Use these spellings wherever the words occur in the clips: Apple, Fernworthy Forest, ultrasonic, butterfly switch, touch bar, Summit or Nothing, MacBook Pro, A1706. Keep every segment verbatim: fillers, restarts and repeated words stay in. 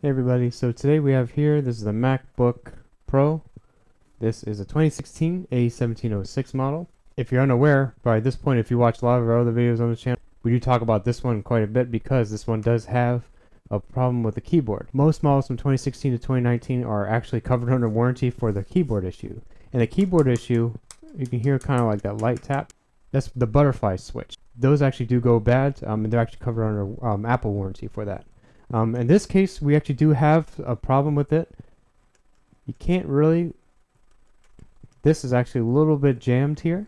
Hey everybody, so today we have here, this is the MacBook Pro. This is a twenty sixteen A seventeen oh six model. If you're unaware, by this point, if you watch a lot of our other videos on the channel, we do talk about this one quite a bit because this one does have a problem with the keyboard. Most models from twenty sixteen to twenty nineteen are actually covered under warranty for the keyboard issue. And the keyboard issue, you can hear kind of like that light tap. That's the butterfly switch. Those actually do go bad, um, and they're actually covered under um, Apple warranty for that. Um, in this case, we actually do have a problem with it. You can't really... This is actually a little bit jammed here.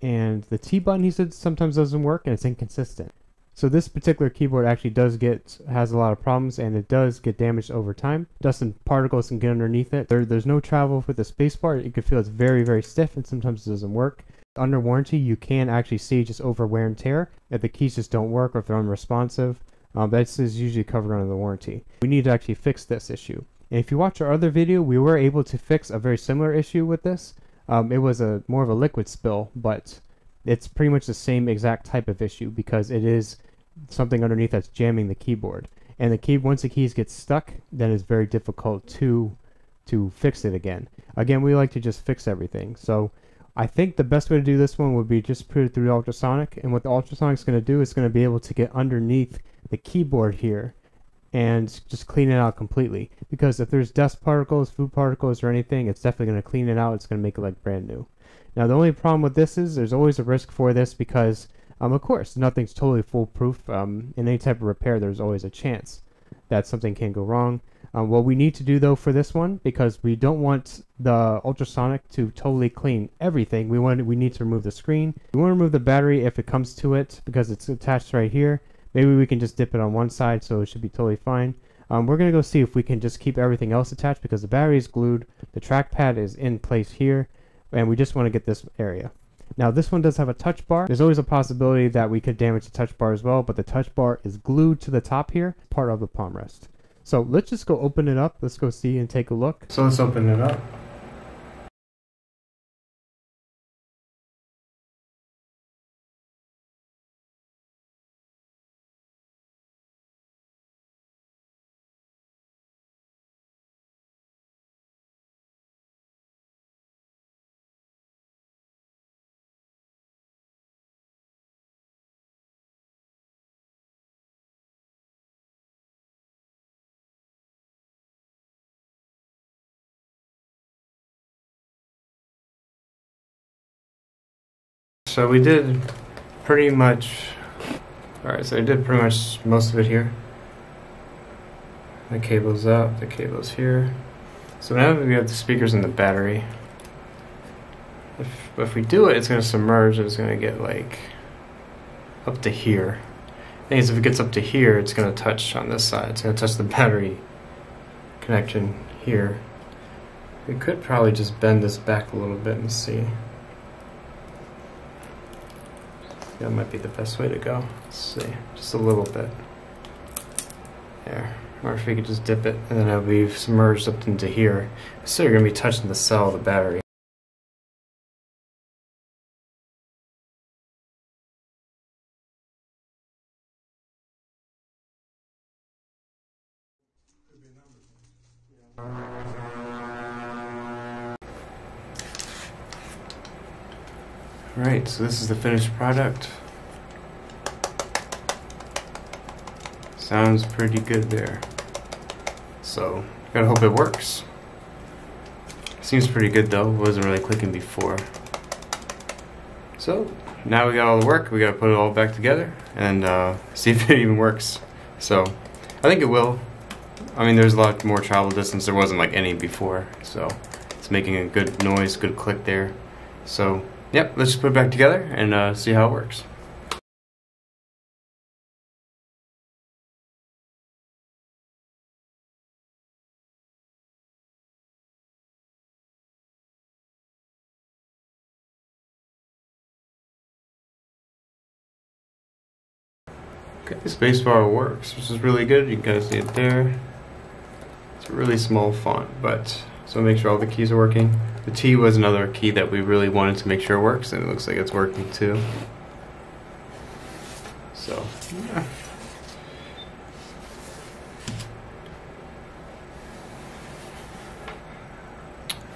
And the T button, he said, sometimes doesn't work and it's inconsistent. So this particular keyboard actually does get, has a lot of problems, and it does get damaged over time. Dust and particles can get underneath it. There, there's no travel with the spacebar. You can feel it's very, very stiff and sometimes it doesn't work. Under warranty, you can actually see just over wear and tear if the keys just don't work or if they're unresponsive. Um, that is usually covered under the warranty. We need to actually fix this issue. And if you watch our other video, we were able to fix a very similar issue with this. Um, it was a more of a liquid spill, but it's pretty much the same exact type of issue because it is something underneath that's jamming the keyboard. And the key, once the keys get stuck, then it's very difficult to to fix it again. Again, we like to just fix everything. So I think the best way to do this one would be just put it through ultrasonic. And what the ultrasonic is going to do is going to be able to get underneath the keyboard here and just clean it out completely, because if there's dust particles, food particles, or anything, it's definitely going to clean it out. It's going to make it like brand new. Now the only problem with this is there's always a risk for this because um of course nothing's totally foolproof. Um in any type of repair, there's always a chance that something can go wrong. Um, what we need to do though for this one, because we don't want the ultrasonic to totally clean everything, we want we need to remove the screen. We want to remove the battery if it comes to it because it's attached right here. Maybe we can just dip it on one side, so it should be totally fine. Um, we're going to go see if we can just keep everything else attached because the battery is glued, the trackpad is in place here, and we just want to get this area. Now this one does have a touch bar. There's always a possibility that we could damage the touch bar as well, but the touch bar is glued to the top here, part of the palm rest. So let's just go open it up. Let's go see and take a look. So let's open it up. So we did pretty much, alright, so I did pretty much most of it here. The cable's up, the cable's here. So now we have the speakers and the battery. If, if we do it, it's going to submerge, it's going to get like up to here. The thing is, if it gets up to here, it's going to touch on this side. It's going to touch the battery connection here. We could probably just bend this back a little bit and see. That might be the best way to go. Let's see, just a little bit. There, or if we could just dip it, and then it'll be submerged up into here. So you're gonna be touching the cell of the battery. Alright, so this is the finished product. Sounds pretty good there. So, gotta hope it works. Seems pretty good though, wasn't really clicking before. So, now we got all the work, we gotta put it all back together and uh, see if it even works. So, I think it will. I mean, there's a lot more travel distance, there wasn't like any before, so it's making a good noise, good click there. So, yep, let's just put it back together and uh, see how it works. Okay, the spacebar works, which is really good. You can kind of see it there. It's a really small font, but so make sure all the keys are working. The T was another key that we really wanted to make sure works, and it looks like it's working too. So, yeah.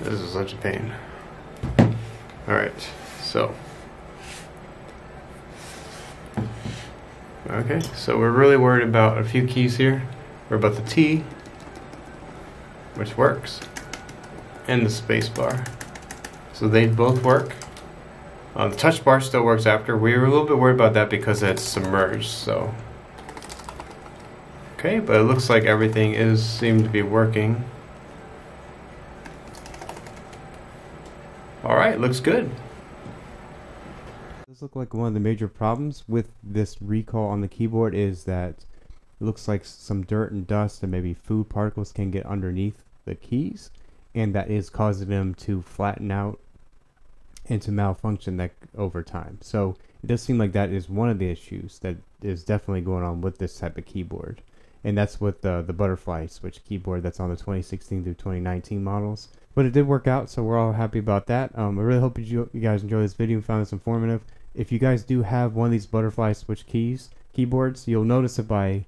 This is such a pain. Alright, so. Okay, so we're really worried about a few keys here. We're about the T, which works, and the space bar. So they both work. Uh, the touch bar still works after. We were a little bit worried about that because it's submerged, so. Okay, but it looks like everything is seemed to be working. Alright, looks good. This looks like one of the major problems with this recall on the keyboard is that it looks like some dirt and dust and maybe food particles can get underneath the keys, and that is causing them to flatten out and to malfunction that over time. So it does seem like that is one of the issues that is definitely going on with this type of keyboard, and that's with the, the butterfly switch keyboard that's on the twenty sixteen through twenty nineteen models. But it did work out, so we're all happy about that. Um, I really hope you, you guys enjoyed this video and found this informative. If you guys do have one of these butterfly switch keys, keyboards, you'll notice it by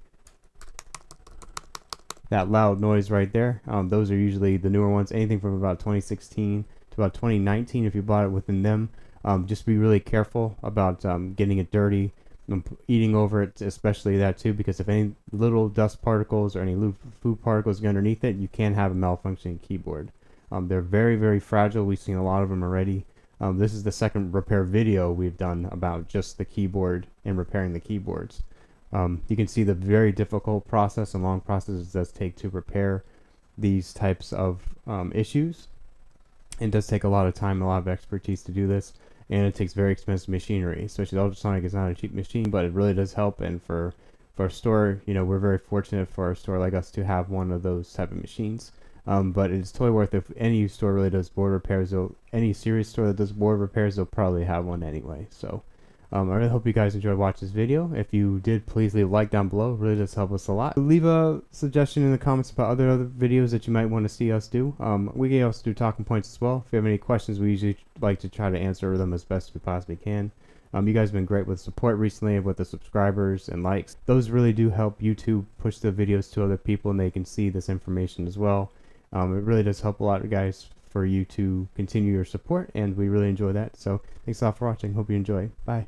that loud noise right there. Um, those are usually the newer ones, anything from about twenty sixteen to about twenty nineteen if you bought it within them. Um, just be really careful about um, getting it dirty, eating over it, especially that too, because if any little dust particles or any little food particles get underneath it, you can have a malfunctioning keyboard. Um, they're very, very fragile. We've seen a lot of them already. Um, this is the second repair video we've done about just the keyboard and repairing the keyboards. Um, you can see the very difficult process and long process it does take to repair these types of um, issues. It does take a lot of time, a lot of expertise to do this, and it takes very expensive machinery. Especially the ultrasonic is not a cheap machine, but it really does help. And for, for our store, you know, we're very fortunate for a store like us to have one of those type of machines. Um, but it's totally worth it. If any store really does board repairs, any serious store that does board repairs, they'll probably have one anyway. So um, I really hope you guys enjoyed watching this video. If you did, please leave a like down below. It really does help us a lot. Leave a suggestion in the comments about other other videos that you might want to see us do. Um, we can also do talking points as well. If you have any questions, we usually like to try to answer them as best we possibly can. Um, you guys have been great with support recently, with the subscribers and likes. Those really do help YouTube push the videos to other people, and they can see this information as well. Um, it really does help a lot, guys, for you to continue your support, and we really enjoy that. So thanks a lot for watching. Hope you enjoy. Bye.